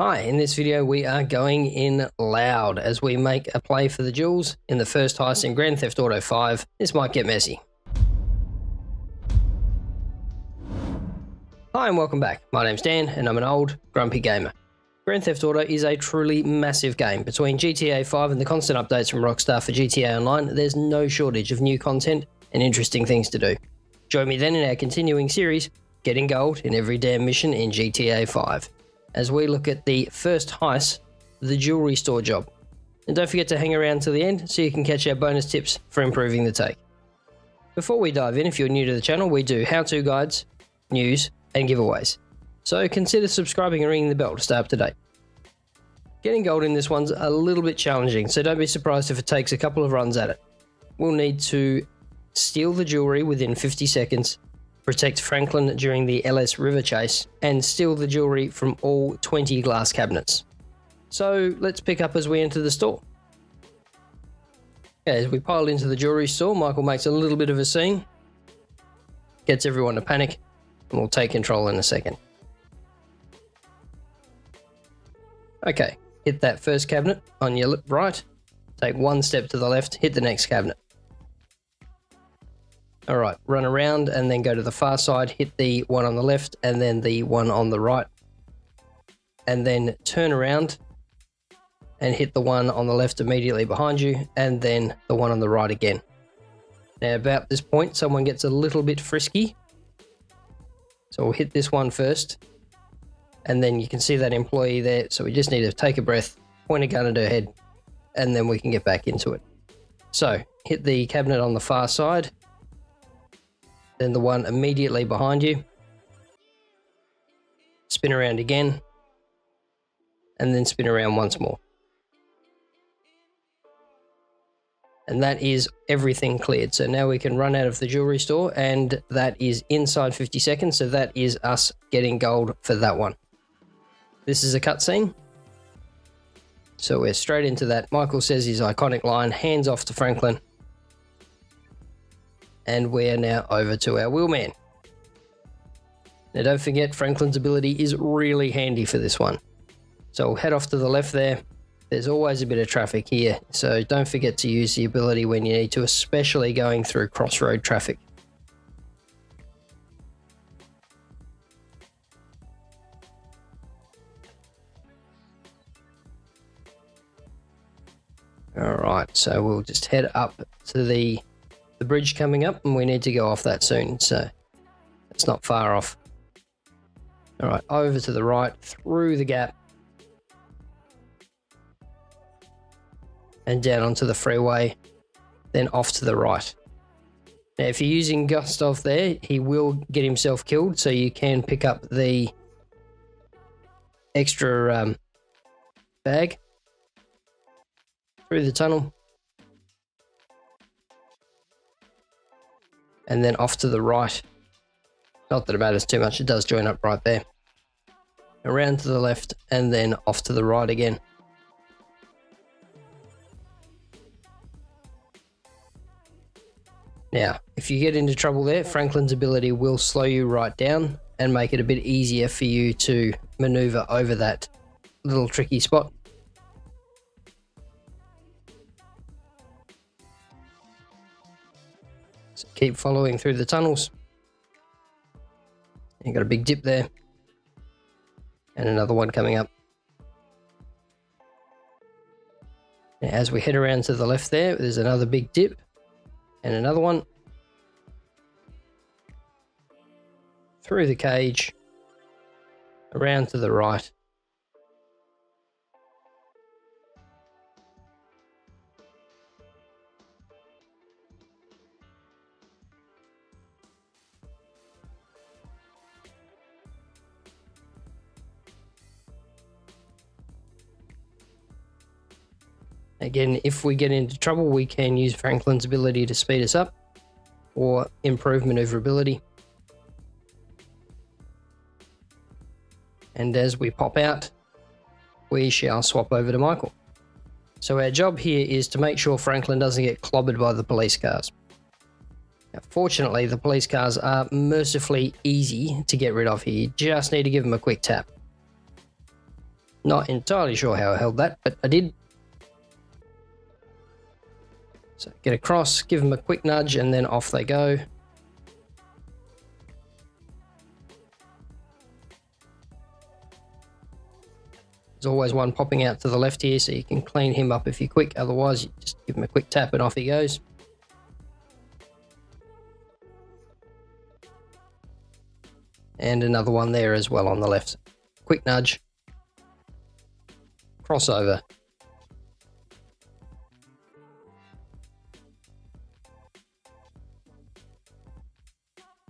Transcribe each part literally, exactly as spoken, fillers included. Hi, in this video we are going in loud as we make a play for the jewels in the first heist in Grand Theft Auto five. This might get messy. Hi and welcome back. My name's Dan and I'm an old grumpy gamer. Grand Theft Auto is a truly massive game. Between G T A five and the constant updates from Rockstar for G T A Online, there's no shortage of new content and interesting things to do. Join me then in our continuing series, Getting Gold in Every Damn Mission in G T A five. As we look at the first heist, the jewelry store job. And don't forget to hang around till the end so you can catch our bonus tips for improving the take. Before we dive in, if you're new to the channel, we do how-to guides, news, and giveaways. So consider subscribing and ringing the bell to stay up to date. Getting gold in this one's a little bit challenging, so don't be surprised if it takes a couple of runs at it. We'll need to steal the jewelry within fifty seconds, protect Franklin during the L S River chase, and steal the jewelry from all twenty glass cabinets. So let's pick up as we enter the store. Okay, as we pile into the jewelry store, Michael makes a little bit of a scene, gets everyone to panic, and we'll take control in a second. Okay, hit that first cabinet on your right, take one step to the left, hit the next cabinet. All right, run around and then go to the far side, hit the one on the left and then the one on the right. And then turn around and hit the one on the left immediately behind you and then the one on the right again. Now about this point, someone gets a little bit frisky. So we'll hit this one first. And then you can see that employee there. So we just need to take a breath, point a gun at her head, and then we can get back into it. So hit the cabinet on the far side, then the one immediately behind you, spin around again, and then spin around once more. And that is everything cleared. So now we can run out of the jewelry store, and that is inside fifty seconds. So that is us getting gold for that one. This is a cutscene. So we're straight into that. Michael says his iconic line, hands off to Franklin. And we're now over to our wheelman. Now don't forget, Franklin's ability is really handy for this one. So we'll head off to the left there. There's always a bit of traffic here, so don't forget to use the ability when you need to, especially going through crossroad traffic. All right, so we'll just head up to the The bridge coming up, and we need to go off that soon, so it's not far off. All right, over to the right, through the gap, and down onto the freeway, then off to the right. Now, if you're using Gustav there, he will get himself killed, so you can pick up the extra um, bag through the tunnel. And then off to the right. Not that it matters too much, it does join up right there. Around to the left and then off to the right again. Now, if you get into trouble there, Franklin's ability will slow you right down and make it a bit easier for you to maneuver over that little tricky spot. So keep following through the tunnels. You've got a big dip there. And another one coming up. Now, as we head around to the left there, there's another big dip. And another one. Through the cage. Around to the right. Again, if we get into trouble, we can use Franklin's ability to speed us up or improve maneuverability. And as we pop out, we shall swap over to Michael. So our job here is to make sure Franklin doesn't get clobbered by the police cars. Now, fortunately, the police cars are mercifully easy to get rid of here. You just need to give them a quick tap. Not entirely sure how I held that, but I did. So get across, give them a quick nudge, and then off they go. There's always one popping out to the left here, so you can clean him up if you're quick. Otherwise, you just give him a quick tap and off he goes. And another one there as well on the left. Quick nudge. Crossover.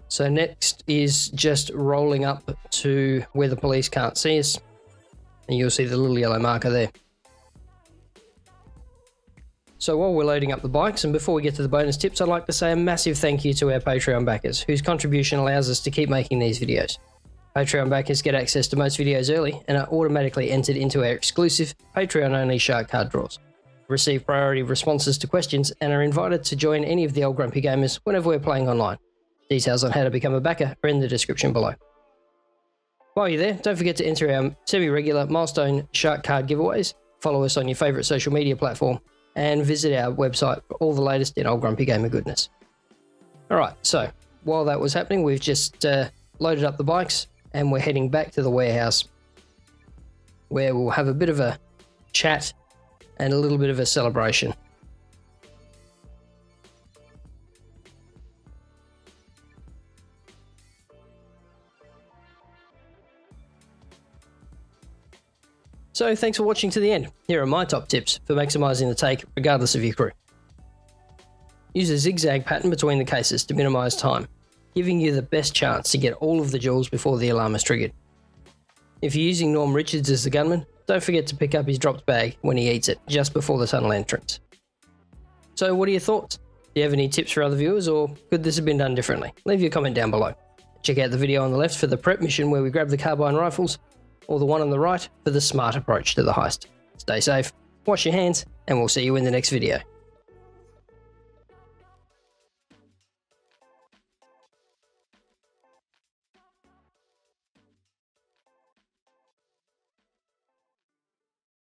So next is just rolling up to where the police can't see us. And you'll see the little yellow marker there. So while we're loading up the bikes, and before we get to the bonus tips, I'd like to say a massive thank you to our Patreon backers, whose contribution allows us to keep making these videos. Patreon backers get access to most videos early and are automatically entered into our exclusive Patreon-only Shark Card draws, receive priority responses to questions, and are invited to join any of the Old Grumpy Gamers whenever we're playing online. Details on how to become a backer are in the description below. While you're there, don't forget to enter our semi-regular milestone Shark Card giveaways, follow us on your favourite social media platform, and visit our website for all the latest in Old Grumpy Gamer goodness. Alright, so while that was happening, we've just uh, loaded up the bikes and we're heading back to the warehouse where we'll have a bit of a chat and a little bit of a celebration. So thanks for watching to the end. Here are my top tips for maximising the take regardless of your crew. Use a zigzag pattern between the cases to minimise time, giving you the best chance to get all of the jewels before the alarm is triggered. If you're using Norm Richards as the gunman, don't forget to pick up his dropped bag when he eats it just before the tunnel entrance. So what are your thoughts? Do you have any tips for other viewers, or could this have been done differently? Leave your comment down below. Check out the video on the left for the prep mission where we grab the carbine rifles, or the one on the right for the smart approach to the heist. Stay safe, wash your hands, and we'll see you in the next video.